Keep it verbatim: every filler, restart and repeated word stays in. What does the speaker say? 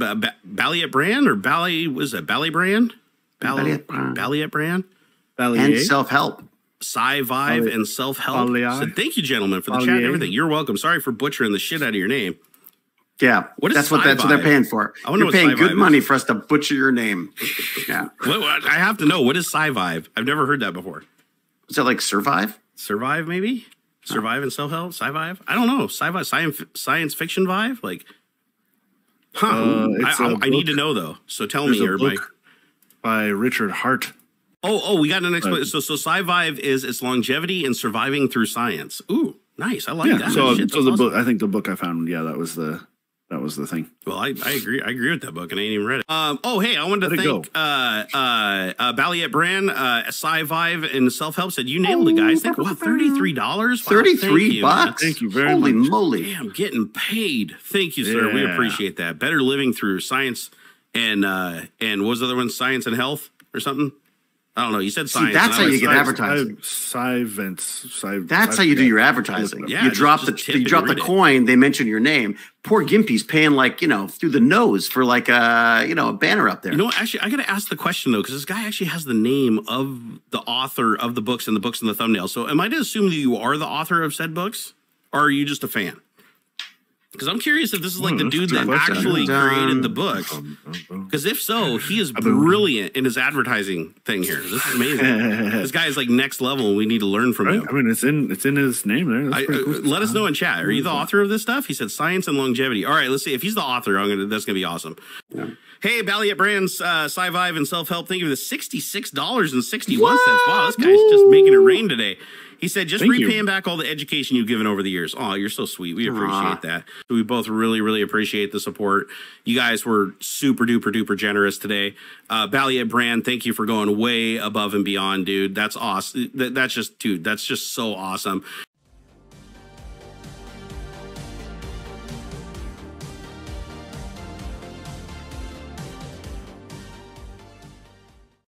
uh, ba Balliet Bran or Balliet, was that Balliet Bran? Balliet Bran. Balliet Bran. And self-help. SciVive and self-help. So thank you, gentlemen, for the Balliet. chat and everything. You're welcome. Sorry for butchering the shit out of your name. Yeah, what is that's what that's what they're paying for. I You're paying good money for us to butcher your name. Yeah, well, I have to know, what is SciVive? I've never heard that before. Is that like survive? Survive, maybe. Survive oh. and self-help. SciVive. I don't know. SciVive. Science, science fiction vive. Like, huh? Uh, I, I, I need to know though. So tell There's me here, Mike. By Richard Heart. Oh, oh, we got an explanation. So, so SciVive is its longevity and surviving through science. Ooh, nice. I like yeah, that. So, Shit's so awesome. the book. I think the book I found. Yeah, that was the. That was the thing. Well, I, I agree. I agree with that book, and I ain't even read it. Um, oh, hey, I wanted to thank uh, uh, uh, Balliet Bran, uh, SciVive, and Self Help. Said you nailed it, guys. Thank, wow, thirty-three dollars, thirty-three bucks. Thank you very much. Holy moly! Damn, getting paid. Thank you, sir. Yeah. We appreciate that. Better living through science and uh, and what was the other one? Science and health or something. I don't know. You said science. See, that's how you get advertising. Science. That's how you do your advertising. Yeah, you drop the you drop the coin. They mention your name. Poor Gimpy's paying like you know through the nose for like a you know a banner up there. You know, actually, I got to ask the question though, because this guy actually has the name of the author of the books and the books in the thumbnail. So, am I to assume that you are the author of said books, or are you just a fan? Because I'm curious if this is like the dude that actually created the books. Because if so, he is brilliant in his advertising thing here. This is amazing. This guy is like next level. We need to learn from him. I mean, it's in it's in his name there. That's pretty cool. Let us know in chat. Are you the author of this stuff? He said science and longevity. All right, let's see if he's the author. I'm gonna. That's gonna be awesome. Yeah. Hey, Balliet Bran, uh, SciVive, and self help. Thank you for the sixty-six dollars and sixty-one cents. Wow, this guy's just making it rain today. He said, just Thank repaying you. back all the education you've given over the years. Oh, you're so sweet. We appreciate Aww. that. We both really, really appreciate the support. You guys were super duper duper generous today. Uh, Balliet Bran, thank you for going way above and beyond, dude. That's awesome. That's just, dude, that's just so awesome.